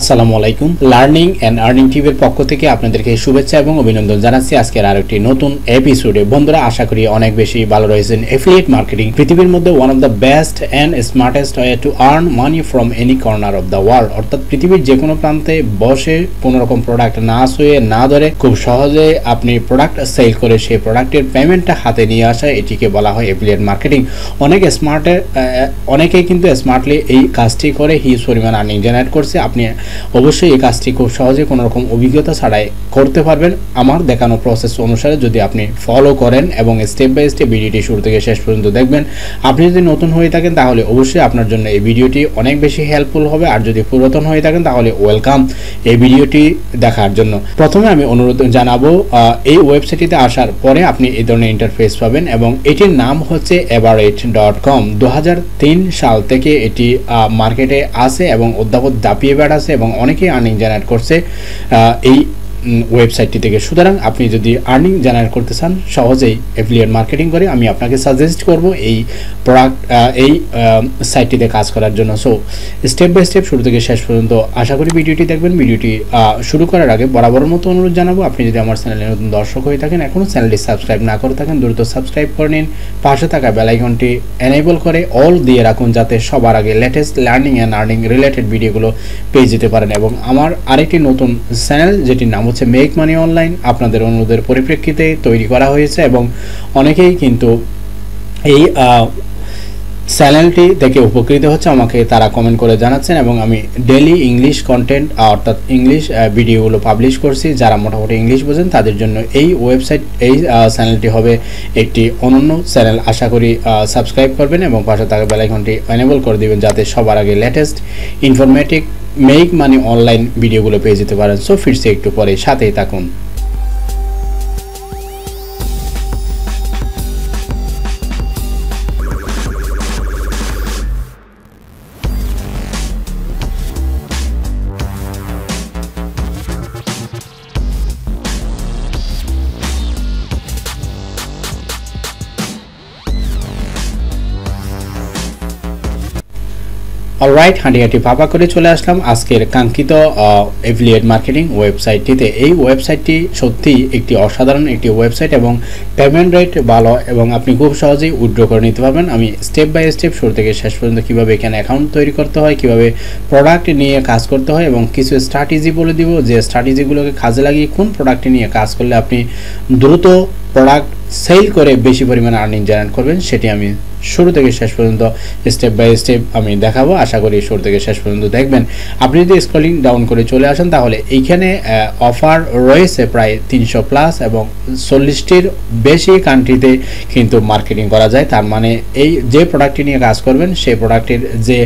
আসসালামু আলাইকুম learning and earning টিভির পক্ষ থেকে আপনাদেরকে শুভেচ্ছা এবং অভিনন্দন জানাচ্ছি আজকের আরেকটি নতুন এপিসোডে বন্ধুরা আশা করি অনেক বেশি ভালো রয়েছেন অ্যাফিলিয়েট মার্কেটিং পৃথিবীর মধ্যে one of the best and smartest way to earn money from any corner of the world অর্থাৎ পৃথিবীর যে কোনো প্রান্তে বসে কোনো রকম প্রোডাক্ট না শুয়ে না ধরে খুব সহজে আপনি প্রোডাক্ট সেল করে সেই প্রোডাক্টের পেমেন্টটা হাতে নিয়ে আসা এটিকে বলা হয় অ্যাফিলিয়েট মার্কেটিং অনেকেই কিন্তু স্মার্টলি এই কাজটি করে হিউজ পরিমাণ আর্নিং জেনারেট করছে আপনি অবশ্যই এই কাজটি খুব সহজে কোনো রকম অভিজ্ঞতা ছাড়াই করতে পারবেন আমার দেখানো প্রসেস অনুসারে যদি আপনি ফলো করেন এবং স্টেপ বাই স্টেপ ভিডিওটি শুরু থেকে শেষ পর্যন্ত দেখবেন আপনি যদি নতুন হয়ে থাকেন তাহলে অবশ্যই আপনার জন্য এই ভিডিওটি অনেক বেশি হেল্পফুল হবে আর যদি পুরাতন হয়ে থাকেন তাহলে ওয়েলকাম এই ভিডিওটি দেখার জন্য প্রথমে আমি অনুরোধ জানাবো এই ওয়েবসাইটটিতে আসার পরে আপনি এই ধরনের ইন্টারফেস পাবেন এবং এটির নাম হচ্ছে average.com 2003 সাল থেকে এটি মার্কেটে আসে এবং অধ্যাপক দাপিয়ে বেড়াচ্ছে এবং অনেকেই আর্নিং জেনারেট করছে এই ওয়েবসাইটটি থেকে সুতরাং আপনি যদি আর্নিং জেনারেট করতে চান সহজেই অ্যাফিলিয়েট মার্কেটিং করে আমি আপনাকে সাজেস্ট করব এই প্রোডাক্ট এই সাইটটিতে কাজ করার জন্য সো স্টেপ বাই স্টেপ শুরু থেকে শেষ পর্যন্ত আশা করি ভিডিওটি দেখবেন ভিডিওটি শুরু করার আগে বরাবর মতো অনুরোধ জানাবো আপনি যদি আমার চ্যানেলে নতুন দর্শক হয়ে থাকেন এখনও চ্যানেলটি সাবস্ক্রাইব না করে থাকেন দ্রুত সাবস্ক্রাইব করে নিন পাশে থাকা বেল আইকনটি এনেবল করে অল দিয়ে রাখুন যাতে সবার আগে latest learning and earning related ভিডিওগুলো পেয়ে যেতে পারেন এবং আমার আরেকটি নতুন চ্যানেল যেটির নাম হচ্ছে মেক মানি অনলাইন আপনাদের অনুরোধের পরিপ্রেক্ষিতে তৈরি করা হয়েছে এবং অনেকেই কিন্তু এই চ্যানেলটি থেকে উপকৃত হচ্ছে আমাকে তারা কমেন্ট করে জানাচ্ছেন এবং আমি ডেইলি ইংলিশ কন্টেন্ট অর্থাৎ ইংলিশ ভিডিওগুলো পাবলিশ করছি যারা মোটামুটি ইংলিশ বোঝেন তাদের জন্য এই ওয়েবসাইট এই চ্যানেলটি হবে একটি অনন্য চ্যানেল আশা করি সাবস্ক্রাইব করবেন এবং পাশে থাকা বেল আইকনটি এনেবল করে দেবেন যাতে সবার আগে latest informative make money online ভিডিওগুলো পেয়ে যেতে পারেন সো ফিরছে একটু পরে সাথেই থাকুন অলরাইট হাঁটিহাঁটি ফাঁপা করে চলে আসলাম আজকের কাঙ্ক্ষিত অ্যাফিলিয়েট মার্কেটিং ওয়েবসাইটটিতে এই ওয়েবসাইটটি সত্যি একটি অসাধারণ একটি ওয়েবসাইট এবং পেমেন্ট রেট ভালো এবং আপনি খুব সহজেই উইথড্র করে নিতে পারবেন আমি স্টেপ বাই স্টেপ শুরু থেকে শেষ পর্যন্ত কীভাবে এখানে অ্যাকাউন্ট তৈরি করতে হয় কীভাবে প্রোডাক্ট নিয়ে কাজ করতে হয় এবং কিছু স্ট্র্যাটেজি বলে দিব যে স্ট্র্যাটেজিগুলোকে কাজে লাগিয়ে কোন প্রোডাক্ট নিয়ে কাজ করলে আপনি দ্রুত প্রোডাক্ট সেল করে বেশি পরিমাণে আর্নিং জেনারেট করবেন সেটি আমি শুরু থেকে শেষ পর্যন্ত স্টেপ বাই স্টেপ আমি দেখাবো আশা করি শুরু থেকে শেষ পর্যন্ত দেখবেন আপনি যদি স্ক্রলিং ডাউন করে চলে আসেন তাহলে এইখানে অফার রয়েছে প্রায় 300+ এবং 40টির বেশি কান্ট্রিতে কিন্তু মার্কেটিং করা যায় তার মানে এই যে প্রোডাক্টটি নিয়ে কাজ করবেন সেই প্রোডাক্টের যে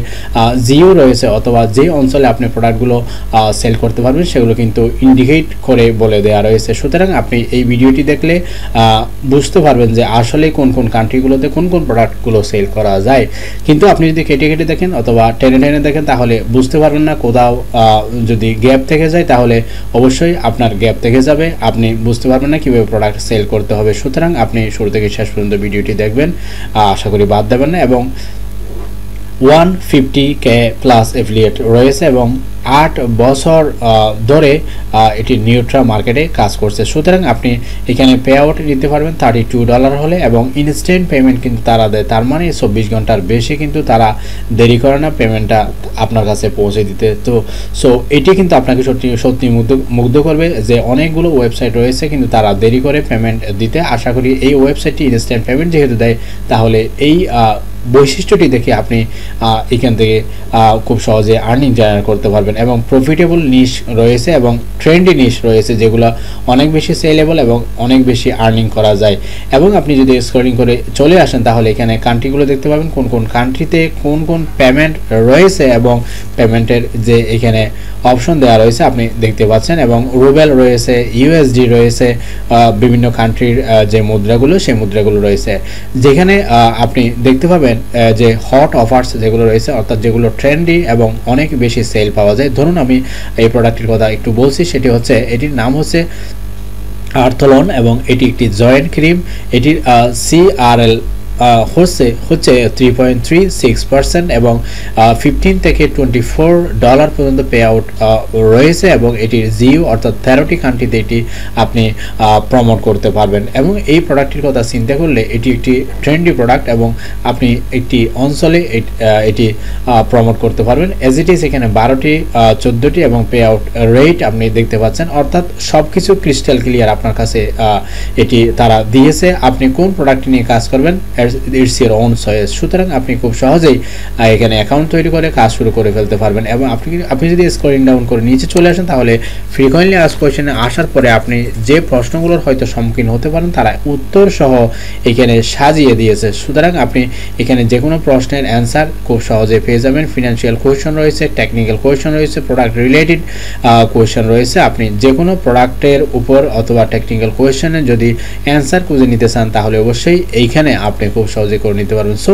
জিও রয়েছে অথবা যে অঞ্চলে আপনি প্রোডাক্টগুলো সেল করতে পারবেন সেগুলো কিন্তু ইন্ডিকেট করে বলে দেওয়া রয়েছে সুতরাং আপনি এই ভিডিওটি দেখলে বুঝতে পারবেন যে আসলে কোন কোন কান্ট্রিগুলোতে কোন কোন প্রোডাক্ট গুলো সেল করা যায় কিন্তু আপনি যদি কেটে কেটে দেখেন অথবা টেনে টেনে দেখেন তাহলে বুঝতে পারবেন না কোথাও যদি গ্যাপ থেকে যায় তাহলে অবশ্যই আপনার গ্যাপ থেকে যাবে আপনি বুঝতে পারবেন না কীভাবে প্রোডাক্ট সেল করতে হবে সুতরাং আপনি শুরু থেকে শেষ পর্যন্ত ভিডিওটি দেখবেন আশা করি বাদ দেবেন না এবং 150K+ অ্যাফিলিয়েট রয়েছে এবং 8 বছর ধরে এটি নিউট্রা মার্কেটে কাজ করছে সুতরাং আপনি এখানে পে আউট নিতে পারবেন $32 হলে এবং ইনস্ট্যান্ট পেমেন্ট কিন্তু তারা দেয় তার মানে 24 ঘন্টার বেশি কিন্তু তারা দেরি করে না পেমেন্টটা আপনার কাছে পৌঁছে দিতে তো সো এটি কিন্তু আপনাকে সত্যি মুগ্ধ করবে যে অনেকগুলো ওয়েবসাইট রয়েছে কিন্তু তারা দেরি করে পেমেন্ট দিতে আশা করি এই ওয়েবসাইটটি ইনস্ট্যান্ট পেমেন্ট যেহেতু দেয় তাহলে এই বৈশিষ্ট্যটি দেখে আপনি এখান থেকে খুব সহজে আর্নিং জেনারেট করতে পারবেন এবং প্রফিটেবল নিশ রয়েছে এবং ট্রেন্ডি নিশ রয়েছে যেগুলো অনেক বেশি সেলেবল এবং অনেক বেশি আর্নিং করা যায় এবং আপনি যদি স্ক্রলিং করে চলে আসেন তাহলে এখানে কান্ট্রিগুলো দেখতে পাবেন কোন কোন কান্ট্রিতে কোন কোন পেমেন্ট রয়েছে এবং পেমেন্টের যে এখানে অপশন দেওয়া রয়েছে আপনি দেখতে পাচ্ছেন এবং রুবেল রয়েছে ইউএসডি রয়েছে বিভিন্ন কান্ট্রির যে মুদ্রাগুলো সেই মুদ্রাগুলো রয়েছে যেখানে আপনি দেখতে পাবেন যে হট অফার্স যেগুলো রয়েছে অর্থাৎ যেগুলো ট্রেন্ডি এবং অনেক বেশি সেল পাওয়া যায় ধরুন আমি এই প্রোডাক্টের কথা একটু বলছি সেটি হচ্ছে এটির নাম হচ্ছে আর্থলোন এবং এটি একটি জয়েন্ট ক্রিম এটির CRL হচ্ছে 3.36% এবং 15 থেকে $24 পর্যন্ত পেআউট রয়েছে এবং এটি জিও অর্থাৎ 13টি কান্ট্রিতে এটি আপনি প্রমোট করতে পারবেন এবং এই প্রোডাক্টটির কথা চিন্তা করলে এটি একটি ট্রেন্ডি প্রোডাক্ট এবং আপনি একটি অঞ্চলে এটি প্রমোট করতে পারবেন। এজ ইট ইজ এখানে 12টি 14টি এবং পেআউট রেট আপনি দেখতে পাচ্ছেন, অর্থাৎ সবকিছু ক্রিস্টাল ক্লিয়ার আপনার কাছে এটি তারা দিয়েছে। আপনি কোন প্রোডাক্ট নিয়ে কাজ করবেন ইটস ইওর ওন চয়েস, সুতরাং আপনি খুব সহজেই এখানে অ্যাকাউন্ট তৈরি করে কাজ শুরু করে ফেলতে পারবেন। এবং আপনি যদি স্ক্রলিং ডাউন করে নিচে চলে আসেন তাহলে ফ্রিকোয়েন্টলি আস্কড কোয়েশ্চনে আসার পরে আপনি যে প্রশ্নগুলোর হয়তো সম্মুখীন হতে পারেন তারা উত্তর সহ এখানে সাজিয়ে দিয়েছে, সুতরাং আপনি এখানে যে কোনো প্রশ্নের অ্যান্সার খুব সহজে পেয়ে যাবেন। ফিনান্সিয়াল কোয়েশ্চন রয়েছে, টেকনিক্যাল কোয়েশ্চন রয়েছে, প্রোডাক্ট রিলেটেড কোয়েশ্চন রয়েছে। আপনি যে কোনো প্রোডাক্টের উপর অথবা টেকনিক্যাল কোয়েশ্চনে যদি অ্যান্সার খুঁজে নিতে চান তাহলে অবশ্যই এইখানে আপনি খুব সহজে করে নিতে পারবেন। সো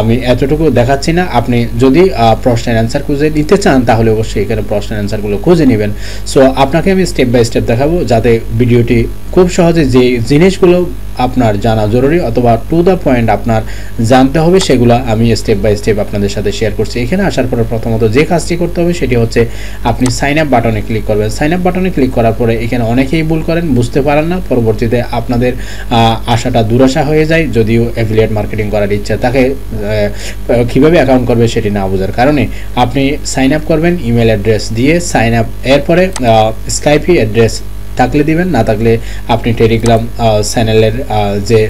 আমি এতটুকু দেখাচ্ছি না, আপনি যদি প্রশ্নের অ্যান্সার খুঁজে নিতে চান তাহলে অবশ্যই এখানে প্রশ্নের অ্যান্সারগুলো খুঁজে নেবেন। সো আপনাকে আমি স্টেপ বাই স্টেপ দেখাবো যাতে ভিডিওটি খুব সহজে যে জিনিসগুলো আপনার জানা জরুরি অথবা টু দ্য পয়েন্ট আপনার জানতে হবে সেগুলো আমি স্টেপ বাই স্টেপ আপনাদের সাথে শেয়ার করছি। এখানে আসার পরে প্রথমত যে কাজটি করতে হবে সেটি হচ্ছে আপনি সাইন আপ বাটনে ক্লিক করবেন। সাইন আপ বাটনে ক্লিক করার পরে এখানে অনেকেই ভুল করেন, বুঝতে পারেন না, পরবর্তীতে আপনাদের আশাটা দুরাশা হয়ে যায়। যদিও অ্যাফিলিয়েট মার্কেটিং করার ইচ্ছা থাকে, কীভাবে অ্যাকাউন্ট করবে সেটি না বোঝার কারণে আপনি সাইন আপ করবেন ইমেল অ্যাড্রেস দিয়ে। সাইন আপ এরপরে স্কাইপি অ্যাড্রেস থাকলে দিবেন, না থাকলে আপনি টেলিগ্রাম চ্যানেলের যে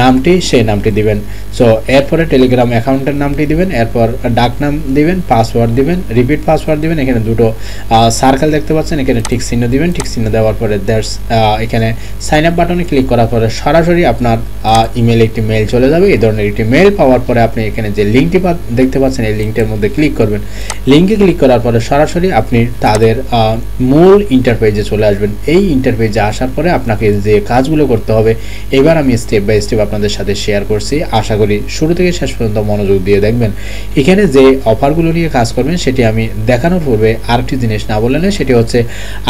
নামটি সেই নামটি দিবেন। সো এরপরে টেলিগ্রাম অ্যাকাউন্টের নামটি দিবেন, এরপর ডাকনাম দিবেন, পাসওয়ার্ড দিবেন, রিপিট পাসওয়ার্ড দিবেন। এখানে দুটো সার্কেল দেখতে পাচ্ছেন, এখানে টিক চিহ্ন দিবেন। টিক চিহ্ন দেওয়ার পরে দ্যাটস এখানে সাইন আপ বাটনে ক্লিক করার পরে সরাসরি আপনার ইমেলে একটি মেল চলে যাবে। এই ধরনের একটি মেল পাওয়ার পরে আপনি এখানে যে লিঙ্কটি দেখতে পাচ্ছেন এই লিঙ্কটির মধ্যে ক্লিক করবেন। লিঙ্কে ক্লিক করার পরে সরাসরি আপনি তাদের মূল ইন্টারপেজে চলে আসবেন। এই ইন্টারপেজে আসার পরে আপনাকে যে কাজগুলো করতে হবে এবার আমি স্টেপ বাই স্টেপ আপনাদের সাথে শেয়ার করছি। আশা করি শুরু থেকে শেষ পর্যন্ত মনোযোগ দিয়ে দেখবেন। এখানে যে অফারগুলো নিয়ে কাজ করবেন সেটি আমি দেখানোর পূর্বে আরেকটি জিনিস না বললে না, সেটি হচ্ছে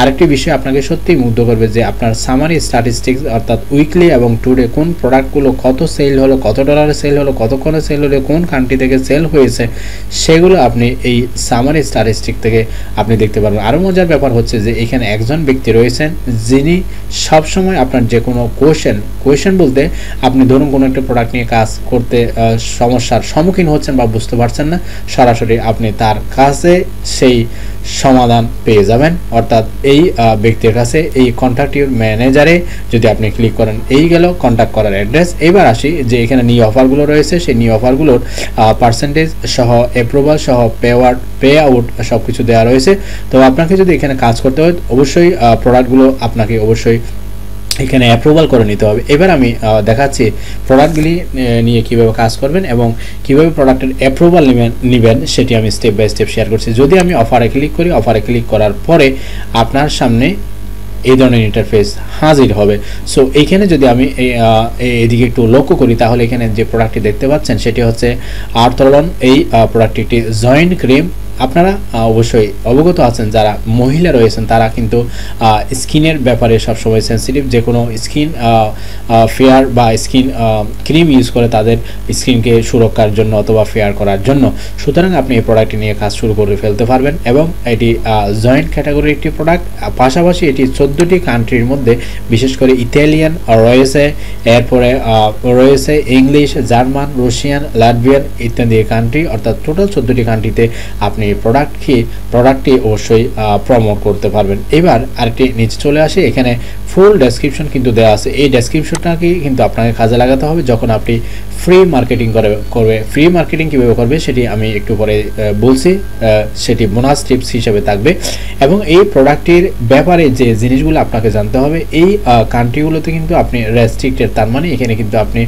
আরেকটি বিষয় আপনাকে সত্যিই মুগ্ধ করবে যে আপনার সামারি স্ট্যাটিস্টিক্স অর্থাৎ উইকলি এবং টুডে কোন প্রোডাক্টগুলো কত সেল হলো, কত ডলারে সেল হলো, কতক্ষণে সেল হলো, কোন কান্ট্রি থেকে সেল হয়েছে সেগুলো আপনি এই সামারি স্ট্যাটিস্টিক থেকে আপনি দেখতে পারবেন। আরও মজার ব্যাপার হচ্ছে যে এখানে একজন ব্যক্তি রয়েছেন যিনি সবসময় আপনার যে কোনো কোয়েশ্চেন বলতে আপনি ধরুন কোনো একটা প্রোডাক্ট নিয়ে কাজ করতে সমস্যার সম্মুখীন হচ্ছেন বা বুঝতে পারছেন না, সরাসরি আপনি তার কাছে সেই সমাধান পেয়ে যাবেন। অর্থাৎ এই ব্যক্তির কাছে এই কন্ট্যাক্ট ইউর ম্যানেজারে যদি আপনি ক্লিক করেন, এই গেল কন্ট্যাক্ট করার অ্যাড্রেস। এবার আসি যে এখানে নিউ অফারগুলো রয়েছে, সেই নিউ অফারগুলোর পার্সেন্টেজ সহ অ্যাপ্রুভাল সহ পে আউট সব কিছু দেওয়া রয়েছে। তো আপনাকে যদি এখানে কাজ করতে হয় অবশ্যই প্রোডাক্টগুলো আপনাকে অবশ্যই এখানে অ্যাপ্রুভাল করে নিতে হবে। এবার আমি দেখাচ্ছি প্রোডাক্টগুলি নিয়ে কীভাবে কাজ করবেন এবং কীভাবে প্রোডাক্টের অ্যাপ্রুভাল নেবেন সেটি আমি স্টেপ বাই স্টেপ শেয়ার করছি। যদি আমি অফারে ক্লিক করি, অফারে ক্লিক করার পরে আপনার সামনে এই ধরনের ইন্টারফেস হাজির হবে। সো এইখানে যদি আমি এদিকে একটু লক্ষ্য করি তাহলে এখানে যে প্রোডাক্টটি দেখতে পাচ্ছেন সেটি হচ্ছে আর্থলোন। এই প্রোডাক্টটি জয়েন্ট ক্রিম। আপনারা অবশ্যই অবগত আছেন, যারা মহিলা রয়েছেন তারা কিন্তু স্কিনের ব্যাপারে সবসময় সেন্সিটিভ। যে কোনো স্কিন ফেয়ার বা স্কিন ক্রিম ইউজ করে তাদের স্কিনকে সুরক্ষার জন্য অথবা ফেয়ার করার জন্য, সুতরাং আপনি এই প্রোডাক্টটি নিয়ে কাজ শুরু করে ফেলতে পারবেন। এবং এটি জয়েন্ট ক্যাটাগরির একটি প্রোডাক্ট, পাশাপাশি এটি 14টি কান্ট্রির মধ্যে বিশেষ করে ইতালিয়ান রয়েছে, এরপরে রয়েছে ইংলিশ, জার্মান, রাশিয়ান, লাটভিয়ান ইত্যাদি কান্ট্রি, অর্থাৎ টোটাল 14টি কান্ট্রিতে আপনি প্রোডাক্টটি অবশ্যই প্রমোট করতে পারবেন। এবার আরেকটি নিচে চলে আসে, এখানে ফুল ডেসক্রিপশন কিন্তু দেওয়া আছে। এই ডেসক্রিপশনটাকে কিন্তু আপনাকে কাজে লাগাতে হবে যখন আপনি ফ্রি মার্কেটিং করবে। ফ্রি মার্কেটিং কীভাবে করবে সেটি আমি একটু পরে বলছি, সেটি বোনাস টিপস হিসেবে থাকবে। এবং এই প্রোডাক্টটির ব্যাপারে যে জিনিসগুলো আপনাকে জানতে হবে, এই কান্ট্রিগুলোতে কিন্তু আপনি রেস্ট্রিক্টেড, তার মানে এখানে কিন্তু আপনি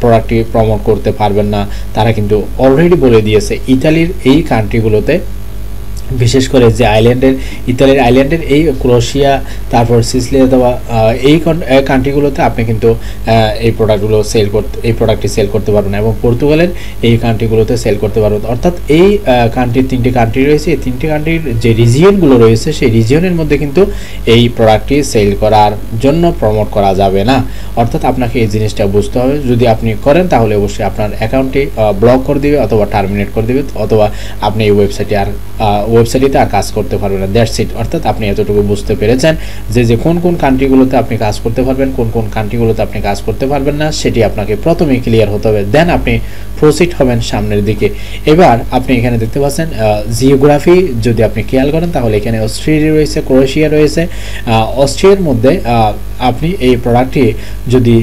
প্রোডাক্টটি প্রমোট করতে পারবেন না। তারা কিন্তু অলরেডি বলে দিয়েছে ইতালির এই কান্ট্রিগুলোতে বিশেষ করে যে আইল্যান্ডের ইতালির আইল্যান্ডের এই ক্রোশিয়া তারপর সিসিলি অথবা এই কান্ট্রিগুলোতে আপনি কিন্তু এই প্রোডাক্টগুলো সেল করতে এই প্রোডাক্টটি সেল করতে পারবেন এবং পর্তুগালের এই কান্ট্রিগুলোতে সেল করতে পারবেন। অর্থাৎ এই কান্ট্রির তিনটি কান্ট্রি রয়েছে, এই তিনটি কান্ট্রির যে রিজিয়নগুলো রয়েছে সেই রিজিয়নের মধ্যে কিন্তু এই প্রোডাক্টটি সেল করার জন্য প্রমোট করা যাবে না। অর্থাৎ আপনাকে এই জিনিসটা বুঝতে হবে, যদি আপনি করেন তাহলে অবশ্যই আপনার অ্যাকাউন্টটি ব্লক করে দেবে অথবা টার্মিনেট করে দেবে অথবা আপনি এই ওয়েবসাইটে আর কাজ করতে পারবেন না। That's it. অর্থাৎ আপনি এতটুকু বুঝতে পেরেছেন যে যে কোন কোন কান্ট্রিগুলোতে আপনি কাজ করতে পারবেন, কোন কোন কান্ট্রিগুলোতে আপনি কাজ করতে পারবেন না, সেটি আপনাকে প্রথমেই ক্লিয়ার হতে হবে, দেন আপনি প্রসিড হবেন সামনের দিকে। এবার আপনি এখানে দেখতে পাচ্ছেন জিওগ্রাফি যদি আপনি খেয়াল করেন তাহলে এখানে অস্ট্রিয়া রয়েছে, ক্রোয়েশিয়া রয়েছে। অস্ট্রিয়ার মধ্যে আপনি এই প্রোডাক্টটি যদি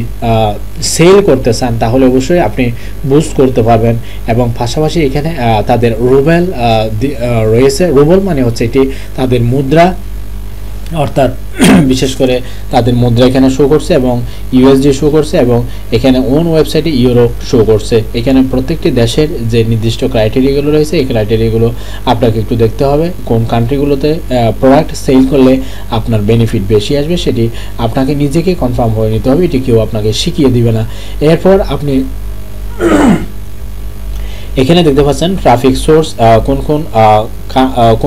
সেল করতে চান তাহলে অবশ্যই আপনি বুস্ট করতে পারবেন এবং পাশাপাশি এখানে তাদের রুবেল রয়েছে। রুবেল মানে হচ্ছে এটি তাদের মুদ্রা, অর্থাৎ বিশেষ করে তাদের মুদ্রা এখানে শো করছে এবং ইউএসডি শো করছে এবং এখানে ওন ওয়েবসাইটে ইউরো শো করছে। এখানে প্রত্যেকটি দেশের যে নির্দিষ্ট ক্রাইটেরিয়াগুলো রয়েছে এই ক্রাইটেরিয়াগুলো আপনাকে একটু দেখতে হবে, কোন কান্ট্রিগুলোতে প্রোডাক্ট সেল করলে আপনার বেনিফিট বেশি আসবে সেটি আপনাকে নিজেকে কনফার্ম হয়ে নিতে হবে, এটি কেউ আপনাকে শিখিয়ে দিবে না। এরপর আপনি এখানে দেখতে পাচ্ছেন ট্রাফিক সোর্স,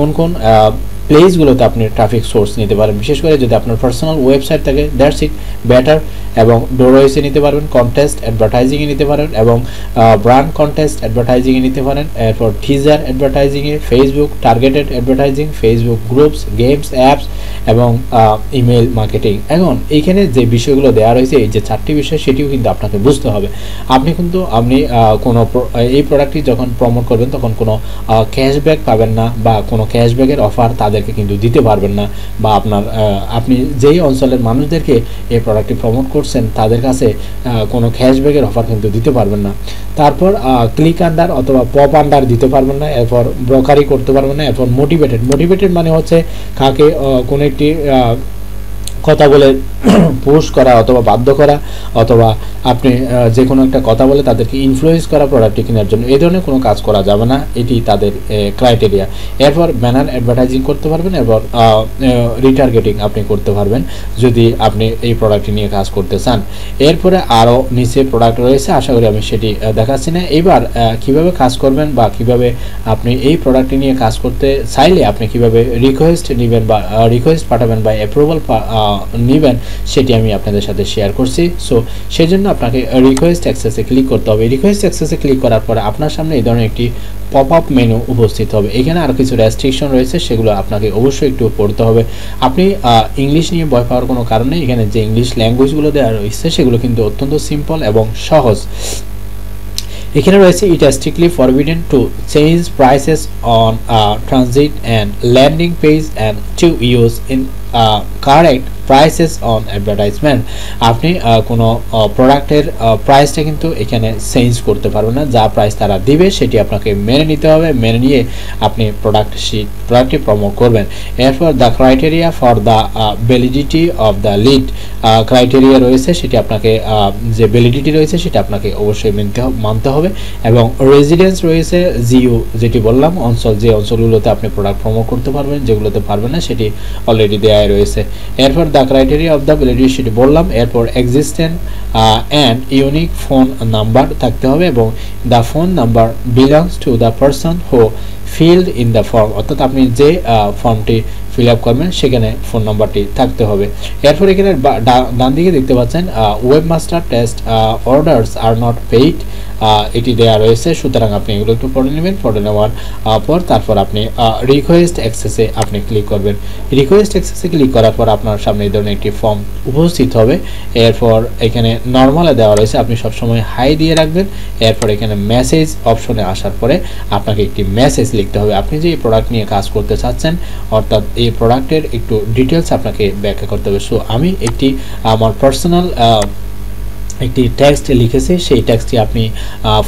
কোন কোন প্লেসগুলোতে আপনি ট্রাফিক সোর্স নিতে পারেন, বিশেষ করে যদি আপনার পার্সোনাল ওয়েবসাইট থাকে দ্যাটস ইট বেটার, এবং ডোরওয়েসে নিতে পারবেন, কন্টেস্ট অ্যাডভার্টাইজিংয়ে নিতে পারেন এবং ব্র্যান্ড কন্টেস্ট অ্যাডভার্টাইজিংয়ে নিতে পারেন, এরপর টিজার অ্যাডভার্টাইজিংয়ে, Facebook targeted advertising, Facebook groups, games apps এবং ইমেল মার্কেটিং। এখন এইখানে যে বিষয়গুলো দেওয়া রয়েছে এই যে চারটি বিষয় সেটিও কিন্তু আপনাকে বুঝতে হবে। আপনি কিন্তু আপনি কোনো এই প্রোডাক্টটি যখন প্রমোট করবেন তখন কোনো ক্যাশব্যাক পাবেন না বা কোনো ক্যাশব্যাকের অফার তাদেরকে কিন্তু দিতে পারবেন না বা আপনি যেই অঞ্চলের মানুষদেরকে এই প্রোডাক্টটি প্রমোট করছেন তাদের কাছে কোনো ক্যাশব্যাকের অফার কিন্তু দিতে পারবেন না। তারপর ক্লিক আন্ডার অথবা পপ আন্ডার দিতে পারবেন না, এরপর ব্রোকারি করতে পারবেন না। এরপর মোটিভেটেড মানে হচ্ছে কাকে কোনো একটি কথা বলে পুশ করা অথবা বাধ্য করা অথবা আপনি যে কোনো একটা কথা বলে তাদেরকে ইনফ্লুয়েন্স করা প্রোডাক্টটি কেনার জন্য, এই ধরনের কোনো কাজ করা যাবে না, এটি তাদের ক্রাইটেরিয়া। এরপর ব্যানার অ্যাডভার্টাইজিং করতে পারবেন, এরপর রিটার্গেটিং আপনি করতে পারবেন যদি আপনি এই প্রোডাক্টটি নিয়ে কাজ করতে চান। এরপরে আরও নিচে প্রোডাক্ট রয়েছে, আশা করি আমি সেটি দেখাচ্ছি না। এবার কীভাবে কাজ করবেন বা কীভাবে আপনি এই প্রোডাক্টটি নিয়ে কাজ করতে চাইলে আপনি কীভাবে রিকোয়েস্ট নেবেন বা রিকোয়েস্ট পাঠাবেন বা অ্যাপ্রুভাল নেবেন সেটি আমি আপনাদের সাথে শেয়ার করছি। সো সেই জন্য আপনাকে রিকোয়েস্ট অ্যাক্সেসে ক্লিক করতে হবে। রিকোয়েস্ট অ্যাক্সেসে ক্লিক করার পরে আপনার সামনে এই ধরনের একটি পপ আপ মেনু উপস্থিত হবে। এখানে আরও কিছু রেস্ট্রিকশন রয়েছে, সেগুলো আপনাকে অবশ্যই একটু পড়তে হবে। আপনি ইংলিশ নিয়ে ভয় পাওয়ার কোনো কারণ নেই, এখানে যে ইংলিশ ল্যাঙ্গুয়েজগুলো দেওয়া রয়েছে সেগুলো কিন্তু অত্যন্ত সিম্পল এবং সহজ। এখানে রয়েছে it is strictly forbidden to change prices on transit and landing page and to use incorrect prices on advertisement. আপনি কোনো প্রোডাক্টের প্রাইসটা কিন্তু এখানে চেঞ্জ করতে পারবেন না, যা প্রাইস তারা দিবে সেটি আপনাকে মেনে নিতে হবে, মেনে নিয়ে আপনি প্রোডাক্টটি প্রমোট করবেন। এরপর the criteria for the validity of the lead, criteria রয়েছে সেটি আপনাকে যে ভ্যালিডিটি রয়েছে সেটা আপনাকে অবশ্যই মানতে হবে এবং রেজিডেন্স রয়েছে জিও যেটি বললাম অঞ্চল, যে অঞ্চলগুলোতে আপনি প্রোডাক্ট প্রমোট করতে পারবেন, যেগুলোতে পারবেন না সেটি অলরেডি দেওয়াই রয়েছে। এরপর the criteria of the validity sheet বললাম, এরপর existence and unique phone number থাকতে হবে এবং the phone number belongs to the person who filled in the form, অর্থাৎ আপনি যে ফর্মটি ফিল আপ করবেন সেখানে ফোন নাম্বারটি থাকতে হবে। এরপর এখানে ডান দিকে দেখতে পাচ্ছেন web master test orders are not paid, এটি দেওয়া রয়েছে, সুতরাং আপনি এগুলো একটু পড়ে নেবেন। পড়ে নেওয়ার পর তারপর আপনি রিকোয়েস্ট অ্যাক্সেসে আপনি ক্লিক করবেন। রিকোয়েস্ট অ্যাক্সেসে ক্লিক করার পর আপনার সামনে এই ধরনের একটি ফর্ম উপস্থিত হবে। এরপর এখানে নর্মালে দেওয়া রয়েছে, আপনি সবসময় হাই দিয়ে রাখবেন। এরপর এখানে মেসেজ অপশনে আসার পরে আপনাকে একটি মেসেজ লিখতে হবে, আপনি যে এই প্রোডাক্ট নিয়ে কাজ করতে চাচ্ছেন, অর্থাৎ এই প্রোডাক্টের একটু ডিটেলস আপনাকে ব্যাখ্যা করতে হবে। সো আমি আমার পার্সোনাল একটি টেক্সট লিখেছে, সেই টেক্সটটি আপনি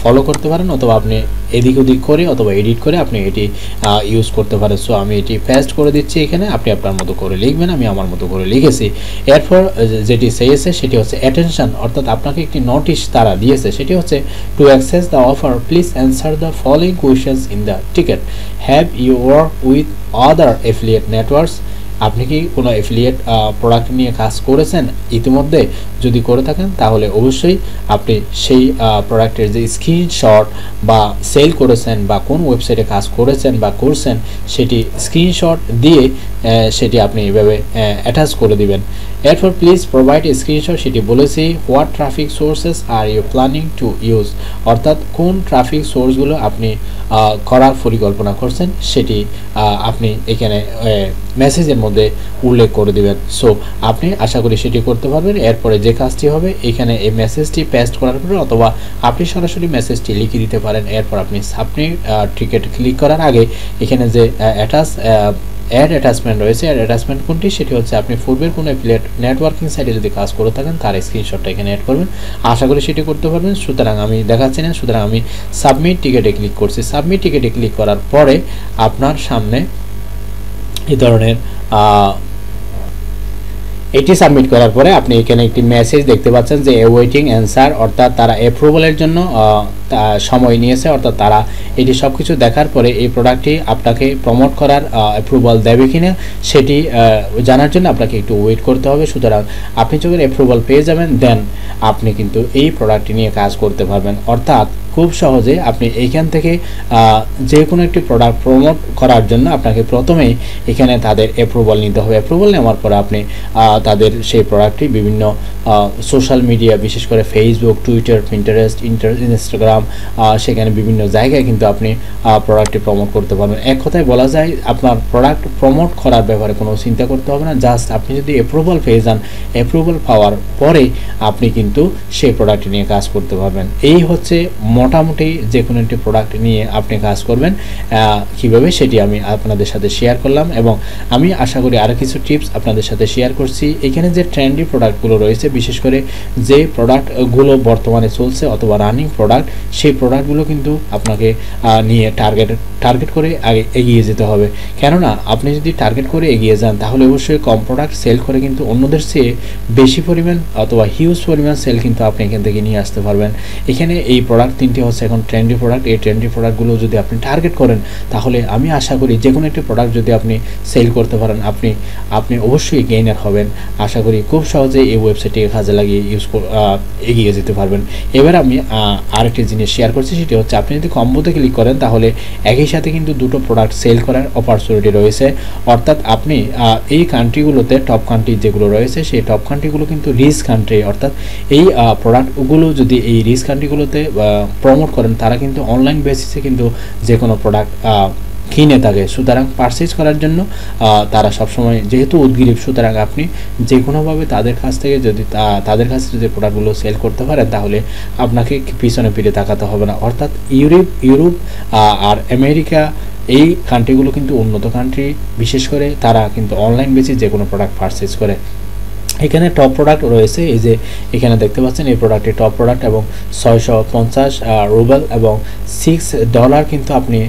ফলো করতে পারেন অথবা আপনি এদিক ওদিক করে অথবা এডিট করে আপনি এটি ইউজ করতে পারেন। সো আমি এটি পেস্ট করে দিচ্ছি, এখানে আপনি আপনার মতো করে লিখবেন, আমি আমার মতো করে লিখেছি। এরপর যেটি চেয়েছে সেটি হচ্ছে অ্যাটেনশন, অর্থাৎ আপনাকে একটি নোটিশ তারা দিয়েছে, সেটি হচ্ছে to access the offer please answer the following questions in the ticket, have you work with other affiliate networks. আপনি কি কোনো অ্যাফিলিয়েট প্রোডাক্ট নিয়ে কাজ করেছেন ইতিমধ্যে? যদি করে থাকেন তাহলে অবশ্যই আপনি সেই প্রোডাক্টের যে স্ক্রিনশট বা সেল করেছেন বা কোন ওয়েবসাইটে কাজ করেছেন বা করছেন সেটি স্ক্রিনশট দিয়ে সেটি আপনি এইভাবে অ্যাটাচ করে দিবেন। এরপর প্লিজ প্রোভাইড স্ক্রিনশট, সেটি বলেছি। What traffic sources are you planning to use, অর্থাৎ কোন ট্রাফিক সোর্সগুলো আপনি করার পরিকল্পনা করছেন সেটি আপনি এখানে মেসেজের মধ্যে উল্লেখ করে দিবেন। সো আপনি আশা করি সেটি করতে পারবেন। এরপরে যে কাজটি হবে, এখানে এই মেসেজটি পেস্ট করার পরে অথবা আপনি সরাসরি মেসেজটি লিখে দিতে পারেন। এরপর আপনি সাবমিট টিকেট ক্লিক করার আগে এখানে যে অ্যাড অ্যাটাচমেন্ট রয়েছে, অ্যাড অ্যাটাচমেন্ট কোনটি, সেটি হচ্ছে আপনি পূর্বের কোনো অ্যাফিলিয়েট নেটওয়ার্কিং সাইটে যদি কাজ করে থাকেন তার স্ক্রিনশটটা এখানে অ্যাড করবেন। আশা করি সেটি করতে পারবেন। সুতরাং আমি দেখাচ্ছি না, সুতরাং আমি সাবমিট টিকেটে ক্লিক করছি। সাবমিট টিকেটে ক্লিক করার পরে আপনার সামনে এই ধরনের এটি সাবমিট করার পরে আপনি এখানে একটি মেসেজ দেখতে পাচ্ছেন যে ওয়েটিং অ্যান্সার, অর্থাৎ তারা অ্যাপ্রুভালের জন্য সময় নিয়েছে, অর্থাৎ তারা এটি সব কিছু দেখার পরে এই প্রোডাক্টটি আপনাকে প্রমোট করার অ্যাপ্রুভাল দেবে কিনা সেটি জানার জন্য আপনাকে একটু ওয়েট করতে হবে। সুতরাং আপনি যখন অ্যাপ্রুভাল পেয়ে যাবেন দেন আপনি কিন্তু এই প্রোডাক্টটি নিয়ে কাজ করতে পারবেন। অর্থাৎ খুব সহজে আপনি এইখান থেকে যে কোনো একটি প্রোডাক্ট প্রমোট করার জন্য আপনাকে প্রথমেই এখানে তাদের অ্যাপ্রুভাল নিতে হবে। অ্যাপ্রুভাল নেওয়ার পরে আপনি তাদের সেই প্রোডাক্টটি বিভিন্ন সোশ্যাল মিডিয়া, বিশেষ করে ফেসবুক, টুইটার, পিন্টারেস্ট, ইনস্টাগ্রাম, সেখানে বিভিন্ন জায়গায় কিন্তু আপনি প্রোডাক্টটি প্রমোট করতে পারবেন। এক কথায় বলা যায় আপনার প্রোডাক্ট প্রমোট করার ব্যাপারে কোনো চিন্তা করতে হবে না। জাস্ট আপনি যদি অ্যাপ্রুভাল পেয়ে যান, অ্যাপ্রুভাল পাওয়ার পরে আপনি কিন্তু সেই প্রোডাক্ট নিয়ে কাজ করতে পারবেন। এই হচ্ছে মোটামুটি যে কোনো একটি প্রোডাক্ট নিয়ে আপনি কাজ করবেন কিভাবে সেটি আমি আপনাদের সাথে শেয়ার করলাম, এবং আমি আশা করি আরও কিছু টিপস আপনাদের সাথে শেয়ার করছি। এখানে যে ট্রেন্ডি প্রোডাক্টগুলো রয়েছে, বিশেষ করে যে প্রোডাক্টগুলো বর্তমানে চলছে অথবা রানিং প্রোডাক্ট, সেই প্রোডাক্টগুলো কিন্তু আপনাকে নিয়ে টার্গেট করে আগে এগিয়ে যেতে হবে। কেননা আপনি যদি টার্গেট করে এগিয়ে যান তাহলে অবশ্যই কম প্রোডাক্ট সেল করে কিন্তু অন্যদের চেয়ে বেশি পরিমাণ অথবা হিউজ পরিমাণ সেল কিন্তু আপনি এখান থেকে নিয়ে আসতে পারবেন। এখানে এই প্রোডাক্ট তিনটি হচ্ছে এখন ট্রেন্ডি প্রোডাক্ট। এই ট্রেন্ডি প্রোডাক্টগুলো যদি আপনি টার্গেট করেন তাহলে আমি আশা করি যে কোনো একটি প্রোডাক্ট যদি আপনি সেল করতে পারেন আপনি অবশ্যই গেইনার হবেন। আশা করি খুব সহজে এই ওয়েবসাইটে কাজে লাগিয়ে এগিয়ে যেতে পারবেন। এবার আমি আরেকটি জিনিস শেয়ার করছি, সেটি হচ্ছে আপনি যদি কম্বোতে ক্লিক করেন তাহলে একই সাথে কিন্তু দুটো প্রোডাক্ট সেল করার অপরচুনিটি রয়েছে। অর্থাৎ আপনি এই কান্ট্রিগুলোতে টপ কান্ট্রি যেগুলো রয়েছে সেই টপ কান্ট্রিগুলো কিন্তু রিচ কান্ট্রি, অর্থাৎ এই প্রোডাক্টগুলো যদি এই রিচ কান্ট্রিগুলোতে প্রমোট করেন তারা কিন্তু অনলাইন বেসিসে কিন্তু যে কোনো প্রোডাক্ট কিনে থাকে। সুতরাং পারচেজ করার জন্য তারা সবসময় যেহেতু উদগ্রীব, সুতরাং আপনি যে কোনোভাবে তাদের কাছে যদি প্রোডাক্টগুলো সেল করতে পারেন তাহলে আপনাকে পিছনে ফিরে তাকাতে হবে না। অর্থাৎ ইউরোপ আর আমেরিকা এই কান্ট্রিগুলো কিন্তু উন্নত কান্ট্রি, বিশেষ করে তারা কিন্তু অনলাইন বেসে যে কোনো প্রোডাক্ট পারচেজ করে। এখানে টপ প্রোডাক্ট রয়েছে, এই যে এখানে দেখতে পাচ্ছেন এই প্রোডাক্টটি টপ প্রোডাক্ট এবং 650 রুবেল এবং $6 কিন্তু আপনি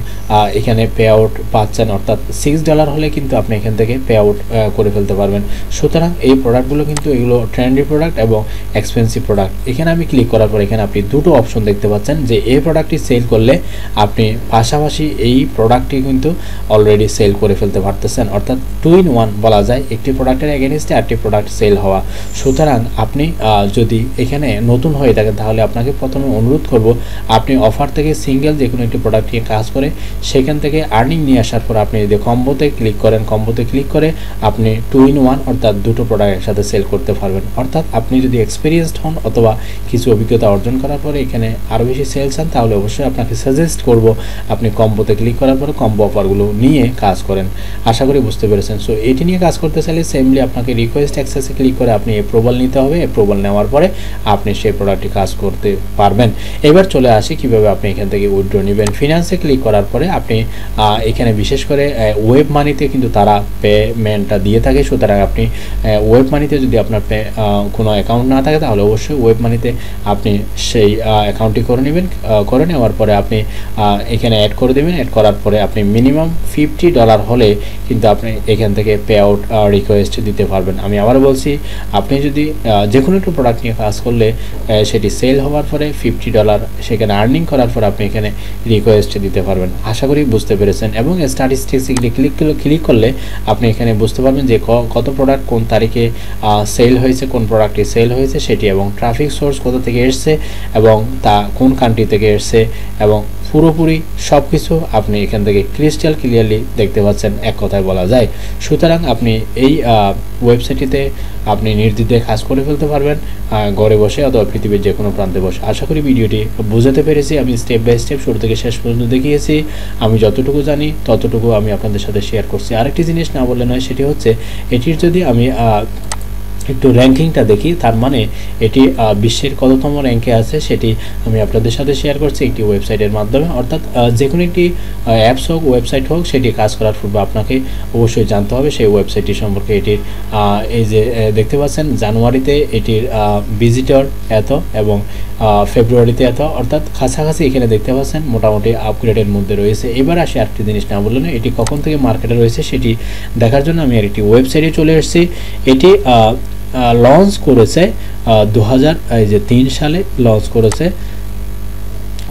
এখানে পে আউট পাচ্ছেন। অর্থাৎ $6 হলে কিন্তু আপনি এখান থেকে পে আউট করে ফেলতে পারবেন। সুতরাং এই প্রোডাক্টগুলো কিন্তু এগুলো ট্রেন্ডি প্রোডাক্ট এবং এক্সপেন্সিভ প্রোডাক্ট। এখানে আমি ক্লিক করার পর এখানে আপনি দুটো অপশন দেখতে পাচ্ছেন যে এই প্রোডাক্টটি সেল করলে আপনি পাশাপাশি এই প্রোডাক্টটি কিন্তু অলরেডি সেল করে ফেলতে পারতেছেন। অর্থাৎ 2 in 1 বলা যায়, একটি প্রোডাক্টের এগেনস্টে আরেকটি প্রোডাক্ট সেল হওয়া। সুতরাং আপনি যদি এখানে নতুন হয়ে থাকেন তাহলে আপনাকে প্রথমে অনুরোধ করব আপনি অফার থেকে সিঙ্গেল যে কোনো একটি প্রোডাক্ট নিয়ে কাজ করে সেখান থেকে আর্নিং নিয়ে আসার পর আপনি যদি কম্বোতে ক্লিক করেন, কম্বোতে ক্লিক করে আপনি 2 in 1 অর্থাৎ দুটো প্রোডাক্ট একসাথে সেল করতে পারবেন। অর্থাৎ আপনি যদি এক্সপিরিয়েন্সড হন অথবা কিছু অভিজ্ঞতা অর্জন করার পরে এখানে আরও বেশি সেল চান তাহলে অবশ্যই আপনাকে সাজেস্ট করব আপনি কম্বোতে ক্লিক করার পরে কম্বো অফারগুলো নিয়ে কাজ করেন। আশা করি বুঝতে পেরেছেন। সো এটি নিয়ে কাজ করতে চাইলে সেমলি আপনাকে রিকোয়েস্ট অ্যাক্সেসে ক্লিক করে আপনি অ্যাপ্রুভাল নিতে হবে। অ্যাপ্রুভাল নেওয়ার পরে আপনি সেই প্রোডাক্টটি কাজ করতে পারবেন। এবার চলে আসি কিভাবে আপনি এখান থেকে উইথড্র নেবেন। ফিনান্সে ক্লিক করার পরে আপনি এখানে বিশেষ করে ওয়েব মানিতে কিন্তু তারা পেমেন্টটা দিয়ে থাকে। সুতরাং আপনি ওয়েব মানিতে যদি আপনার কোনো অ্যাকাউন্ট না থাকে তাহলে অবশ্যই ওয়েব মানিতে আপনি সেই অ্যাকাউন্টটি করে নেবেন। করে নেওয়ার পরে আপনি এখানে অ্যাড করে দেবেন। অ্যাড করার পরে আপনি মিনিমাম $50 হলে কিন্তু আপনি এখান থেকে পে আউট রিকোয়েস্ট দিতে পারবেন। আমি আবার বলছি আপনি যদি যে কোনো একটা প্রোডাক্ট নিয়ে কাজ করলে সেটি সেল হওয়ার পরে $50 সেখানে আর্নিং করার পর আপনি এখানে রিকোয়েস্ট দিতে পারবেন। আশা করি বুঝতে পেরেছেন এবং স্ট্যাটিস্টিক্স ক্লিক করলে আপনি এখানে বুঝতে পারবেন যে কত প্রোডাক্ট কোন তারিখে সেল হয়েছে, কোন প্রোডাক্টটি সেল হয়েছে সেটি, এবং ট্রাফিক সোর্স কোথা থেকে এসছে এবং তা কোন কান্ট্রি থেকে এসছে, এবং পুরোপুরি সব কিছু আপনি এখান থেকে ক্রিস্টাল ক্লিয়ারলি দেখতে পাচ্ছেন, এক কথায় বলা যায়। সুতরাং আপনি এই ওয়েবসাইটটিতে আপনি নির্দ্বিধায় কাজ করে ফেলতে পারবেন ঘরে বসে অথবা পৃথিবীর যে কোনো প্রান্তে বসে। আশা করি ভিডিওটি বুঝাতে পেরেছি। আমি স্টেপ বাই স্টেপ শুরু থেকে শেষ পর্যন্ত দেখিয়েছি, আমি যতটুকু জানি ততটুকু আমি আপনাদের সাথে শেয়ার করছি। আরেকটি জিনিস না বললে নয়, সেটি হচ্ছে এটির যদি আমি একটু র্যাঙ্কিংটা দেখি, তার মানে এটি বিশ্বের কততম র্যাঙ্কে আছে সেটি আমি আপনাদের সাথে শেয়ার করছি একটি ওয়েবসাইটের মাধ্যমে। অর্থাৎ যে কোনো একটি অ্যাপস হোক, ওয়েবসাইট হোক, সেটি কাজ করার পূর্বে আপনাকে অবশ্যই জানতে হবে সেই ওয়েবসাইটটি সম্পর্কে। এটির এই যে দেখতে পাচ্ছেন জানুয়ারিতে এটির ভিজিটর এত এবং ফেব্রুয়ারিতে এত, অর্থাৎ কাছাকাছি এখানে দেখতে পাচ্ছেন মোটামুটি আপগ্রেডের মধ্যে রয়েছে। এবার আসি আরেকটি জিনিস না বললেন, এটি কখন থেকে মার্কেটে রয়েছে সেটি দেখার জন্য আমি আরেকটি ওয়েবসাইটে চলে এসেছি। এটি লঞ্চ করেছে 2003 সালে, লঞ্চ করেছে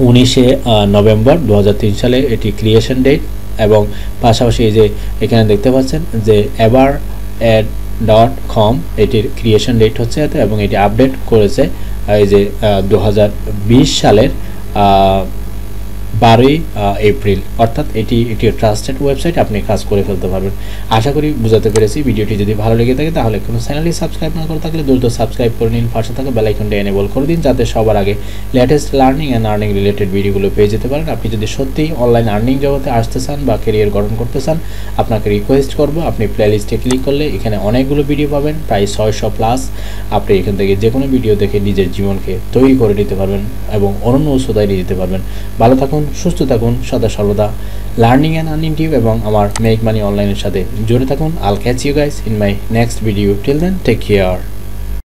19 নভেম্বর 2003 সালে এটি ক্রিয়েশন ডেট, এবং পাশাপাশি এই যে এখানে দেখতে পাচ্ছেন যে ever@.com এটির ক্রিয়েশন ডেট হচ্ছে এত, এবং এটি আপডেট করেছে এই যে 2020 সালের 12 এপ্রিল। অর্থাৎ এটি ট্রাস্টেড ওয়েবসাইট, আপনি কাজ করে ফেলতে পারবেন। আশা করি বুঝাতে পেরেছি। ভিডিওটি যদি ভালো লেগে থাকে তাহলে কোনো চ্যানেলটি সাবস্ক্রাইব না করে থাকলে দ্রুত সাবস্ক্রাইব করে নিন, পাশে থাকা বেল আইকনটি এনেবল করে দিন যাতে সবার আগে latest learning and earning related ভিডিওগুলো পেয়ে যেতে পারেন। আপনি যদি সত্যিই অনলাইন আর্নিং জগতে আসতে চান বা ক্যারিয়ার গঠন করতে চান, আপনাকে রিকোয়েস্ট করব আপনি প্লেলিস্টে ক্লিক করলে এখানে অনেকগুলো ভিডিও পাবেন, প্রায় 600+। আপনি এখান থেকে যে কোনো ভিডিও দেখে নিজের জীবনকে তৈরি করে নিতে পারবেন এবং অনন্য উচ্চতায় নিয়ে যেতে পারবেন। ভালো থাকুন, সুস্থ থাকুন, সদা সর্বদা লার্নিং অ্যান্ড আর্নিং টিপ এবং আমার মেক মানি অনলাইনের সাথে জুড়ে থাকুন। I'll catch you guys in my next video. Till then, take care.